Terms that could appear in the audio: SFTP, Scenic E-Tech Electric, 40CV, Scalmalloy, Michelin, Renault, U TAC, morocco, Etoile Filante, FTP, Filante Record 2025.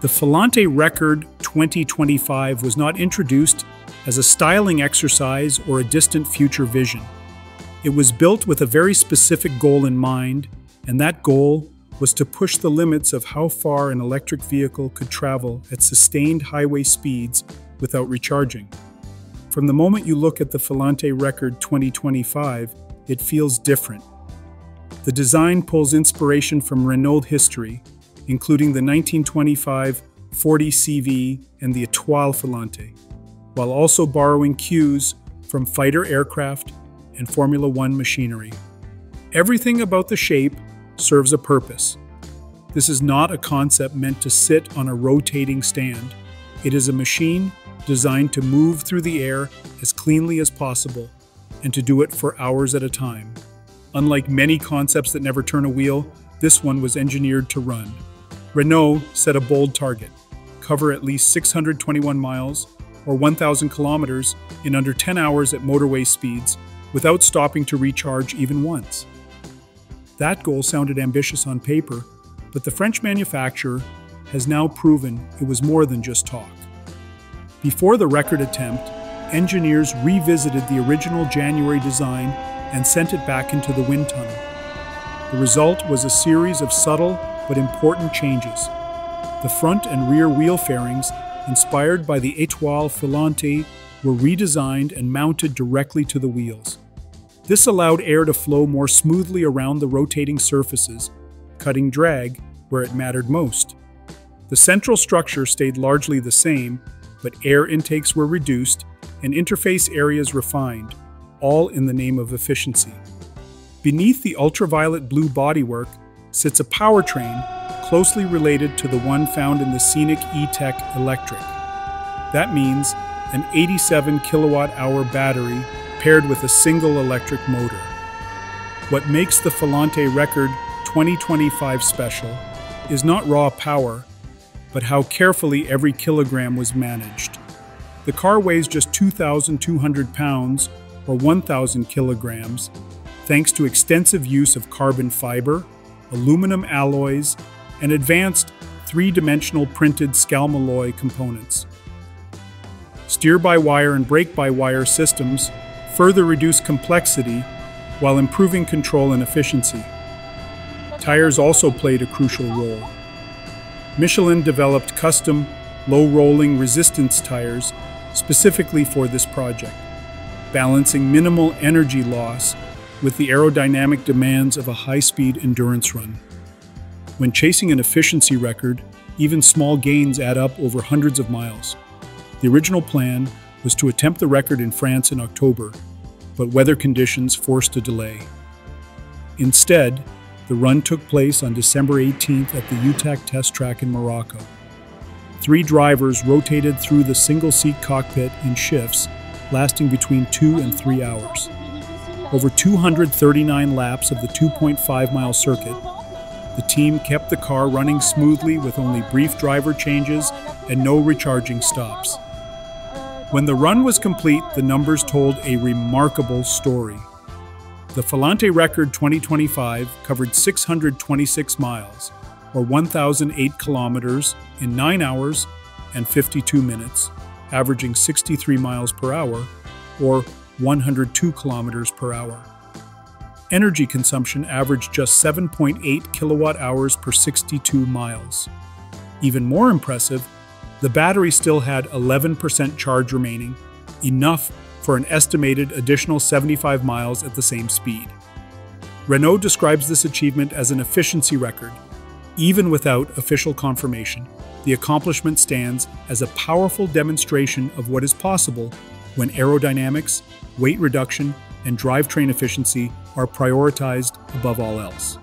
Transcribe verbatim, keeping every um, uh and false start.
The Filante Record twenty twenty-five was not introduced as a styling exercise or a distant future vision. It was built with a very specific goal in mind, and that goal was to push the limits of how far an electric vehicle could travel at sustained highway speeds without recharging. From the moment you look at the Filante Record twenty twenty-five, it feels different. The design pulls inspiration from Renault history, including the nineteen twenty-five forty C V and the Etoile Filante, while also borrowing cues from fighter aircraft and Formula One machinery. Everything about the shape serves a purpose. This is not a concept meant to sit on a rotating stand. It is a machine designed to move through the air as cleanly as possible and to do it for hours at a time. Unlike many concepts that never turn a wheel, this one was engineered to run. Renault set a bold target: cover at least six hundred twenty-one miles or one thousand kilometers in under ten hours at motorway speeds without stopping to recharge even once. That goal sounded ambitious on paper, but the French manufacturer has now proven it was more than just talk. Before the record attempt, engineers revisited the original January design and sent it back into the wind tunnel. The result was a series of subtle but important changes. The front and rear wheel fairings, inspired by the Etoile Filante, were redesigned and mounted directly to the wheels. This allowed air to flow more smoothly around the rotating surfaces, cutting drag where it mattered most. The central structure stayed largely the same, but air intakes were reduced and interface areas refined, all in the name of efficiency. Beneath the ultraviolet blue bodywork sits a powertrain closely related to the one found in the Scenic E-Tech Electric. That means an eighty-seven kilowatt hour battery paired with a single electric motor. What makes the Filante Record twenty twenty-five special is not raw power, but how carefully every kilogram was managed. The car weighs just two thousand two hundred pounds or one thousand kilograms, thanks to extensive use of carbon fiber, aluminum alloys, and advanced three-dimensional printed Scalmalloy components. Steer-by-wire and brake-by-wire systems further reduce complexity while improving control and efficiency. Tires also played a crucial role. Michelin developed custom, low-rolling resistance tires specifically for this project, balancing minimal energy loss with the aerodynamic demands of a high-speed endurance run. When chasing an efficiency record, even small gains add up over hundreds of miles. The original plan was to attempt the record in France in October, but weather conditions forced a delay. Instead, the run took place on December eighteenth at the U TAC test track in Morocco. Three drivers rotated through the single-seat cockpit in shifts, lasting between two and three hours. Over two hundred thirty-nine laps of the two point five mile circuit, the team kept the car running smoothly with only brief driver changes and no recharging stops. When the run was complete, the numbers told a remarkable story. The Filante Record twenty twenty-five covered six hundred twenty-six miles, or one thousand eight kilometers, in nine hours and fifty-two minutes, averaging sixty-three miles per hour, or one hundred two kilometers per hour. Energy consumption averaged just seven point eight kilowatt hours per sixty-two miles. Even more impressive, the battery still had eleven percent charge remaining, enough for an estimated additional seventy-five miles at the same speed. Renault describes this achievement as an efficiency record. Even without official confirmation, the accomplishment stands as a powerful demonstration of what is possible when aerodynamics, weight reduction, and drivetrain efficiency are prioritized above all else.